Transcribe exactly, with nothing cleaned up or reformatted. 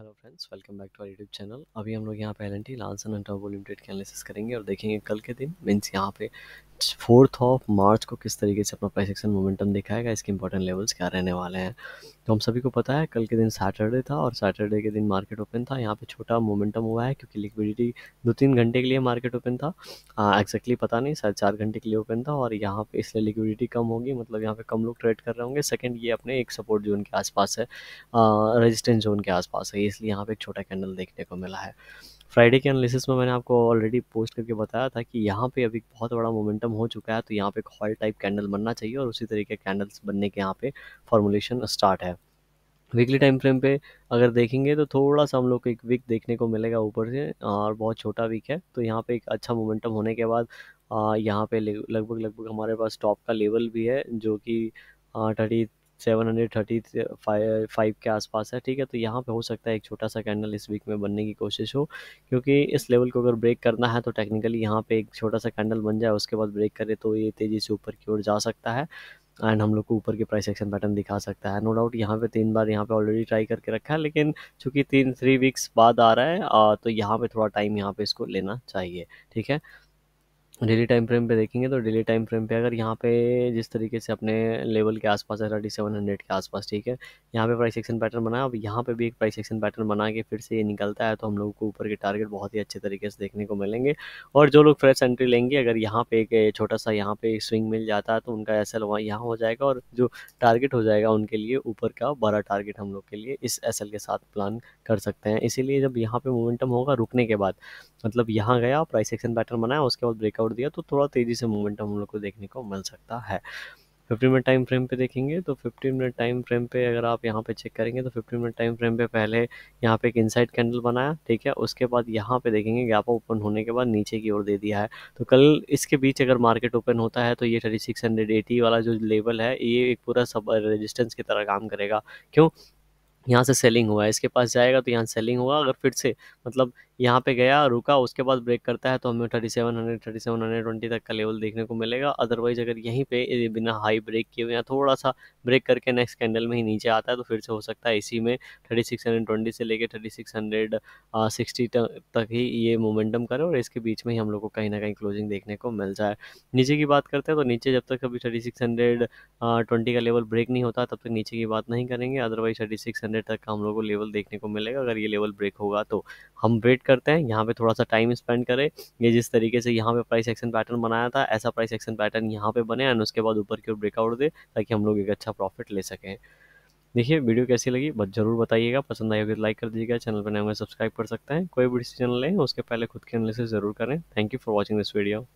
Hello friends, welcome back to our YouTube channel. अभी हम लोग यहाँ पे L N T Larsen and Toubro Limited के एनालिसिस करेंगे और देखेंगे कल के दिन मीन्स यहाँ पे फोर्थ ऑफ मार्च को किस तरीके से अपना प्राइस एक्शन मोमेंटम दिखाएगा, इसके इंपॉर्टेंट लेवल्स क्या रहने वाले हैं। तो हम सभी को पता है कल के दिन सैटरडे था और सैटरडे के दिन मार्केट ओपन था। यहाँ पे छोटा मोमेंटम हुआ है क्योंकि लिक्विडिटी दो तीन घंटे के लिए मार्केट ओपन था, एक्जैक्टली पता नहीं, शायद चार घंटे के लिए ओपन था और यहाँ पे इसलिए लिक्विडिटी कम होगी, मतलब यहाँ पे कम लोग ट्रेड कर रहे होंगे। सेकंड, ये अपने एक सपोर्ट जोन के आसपास है, रेजिस्टेंस जोन के आसपास है, इसलिए यहाँ पे एक छोटा कैंडल देखने को मिला है। फ्राइडे के एनालिसिस में मैंने आपको ऑलरेडी पोस्ट करके बताया था कि यहाँ पे अभी बहुत बड़ा मोमेंटम हो चुका है, तो यहाँ पे एक हॉल टाइप कैंडल बनना चाहिए और उसी तरीके कैंडल्स बनने के यहाँ पे फॉर्मुलेशन स्टार्ट है। वीकली टाइम फ्रेम पे अगर देखेंगे तो थोड़ा सा हम लोग को एक वीक देखने को मिलेगा ऊपर से और बहुत छोटा वीक है, तो यहाँ पे एक अच्छा मोमेंटम होने के बाद यहाँ पे लगभग लगभग हमारे पास टॉप का लेवल भी है जो कि thirty seven hundred thirty five five के आसपास है, ठीक है। तो यहाँ पे हो सकता है एक छोटा सा कैंडल इस वीक में बनने की कोशिश हो, क्योंकि इस लेवल को अगर ब्रेक करना है तो टेक्निकली यहाँ पे एक छोटा सा कैंडल बन जाए, उसके बाद ब्रेक करे तो ये तेज़ी से ऊपर की ओर जा सकता है एंड हम लोग को ऊपर के प्राइस एक्शन पैटर्न दिखा सकता है। नो डाउट यहाँ पे तीन बार यहाँ पे ऑलरेडी ट्राई करके रखा है, लेकिन चूँकि तीन थ्री वीक्स बाद आ रहा है आ, तो यहाँ पे थोड़ा टाइम यहाँ पे इसको लेना चाहिए, ठीक है। डेली टाइम फ्रेम पे देखेंगे तो डेली टाइम फ्रेम पे अगर यहाँ पे जिस तरीके से अपने लेवल के आसपास है थर्टी सेवन हंड्रेड के आसपास, ठीक है, यहाँ पे प्राइस एक्शन पैटर्न बना। अब यहाँ पे भी एक प्राइस एक्शन पैटर्न बना के फिर से ये निकलता है तो हम लोगों को ऊपर के टारगेट बहुत ही अच्छे तरीके से देखने को मिलेंगे और जो लोग फ्रेश एंट्री लेंगे अगर यहाँ पे एक छोटा सा यहाँ पे स्विंग मिल जाता है तो उनका एस एल यहाँ हो जाएगा और जो टारगेट हो जाएगा उनके लिए ऊपर का बड़ा टारगेट हम लोग के लिए इस एस एल के साथ प्लान कर सकते हैं। इसीलिए जब यहाँ पर मोमेंटम होगा रुकने के बाद, मतलब यहाँ गया प्राइस एक्शन पैटर्न बनाया उसके बाद ब्रेकआउट दिया तो थोड़ा तेजी से मोमेंटम हम लोग को देखने को मिल सकता है। फिफ्टीन मिनट टाइम फ्रेम पे देखेंगे तो फिफ्टीन मिनट टाइम फ्रेम पे अगर आप यहाँ पे चेक करेंगे तो फिफ्टीन मिनट टाइम फ्रेम पे पहले यहाँ पे एक इनसाइड कैंडल बनाया, ठीक है, उसके बाद यहाँ पे देखेंगे गैप ओपन होने के बाद नीचे की ओर दे दिया है। तो कल इसके बीच अगर मार्केट ओपन होता है तो ये थर्टी सिक्स हंड्रेड एटी वाला जो लेवल है ये एक पूरा सब रेजिस्टेंस की तरह काम करेगा। क्यों? यहाँ से सेलिंग हुआ है, इसके पास जाएगा तो यहाँ सेलिंग हुआ, अगर फिर से मतलब यहाँ पे गया रुका उसके बाद ब्रेक करता है तो हमें thirty seven hundred thirty seven hundred twenty तक का लेवल देखने को मिलेगा। अदरवाइज़ अगर यहीं पे बिना हाई ब्रेक किए हुए या थोड़ा सा ब्रेक करके नेक्स्ट कैंडल में ही नीचे आता है तो फिर से हो सकता है इसी में थर्टी सिक्स हंड्रेड ट्वेंटी से लेकर थर्टी सिक्स हंड्रेड सिक्सटी तक ही ये मोमेंटम करे और इसके बीच में ही हम लोग को कहीं ना कहीं क्लोजिंग देखने को मिल जाए। नीचे की बात करते हैं तो नीचे जब तक अभी थर्टी सिक्स हंड्रेड ट्वेंटी का लेवल ब्रेक नहीं होता तब तक नीचे की बात नहीं करेंगे, अदरवाइज़ थर्टी सिक्स हंड्रेड तक का हम लोग को लेवल देखने को मिलेगा। अगर ये लेवल ब्रेक होगा तो हम वेट करते हैं, यहाँ पे थोड़ा सा टाइम स्पेंड करें। ये जिस तरीके से यहाँ पे प्राइस एक्शन पैटर्न बनाया था ऐसा प्राइस एक्शन पैटर्न यहाँ पे बने और उसके बाद ऊपर की ओर ब्रेकआउट दे ताकि हम लोग एक अच्छा प्रॉफिट ले सकें। देखिए वीडियो कैसी लगी बस जरूर बताइएगा, पसंद आई होगी तो लाइक कर दीजिएगा, चैनल पर नए होंगे सब्सक्राइब कर सकते हैं। कोई भी डिसीजन लें उसके पहले खुद के एनालिसिस जरूर करें। Thank you for watching this video.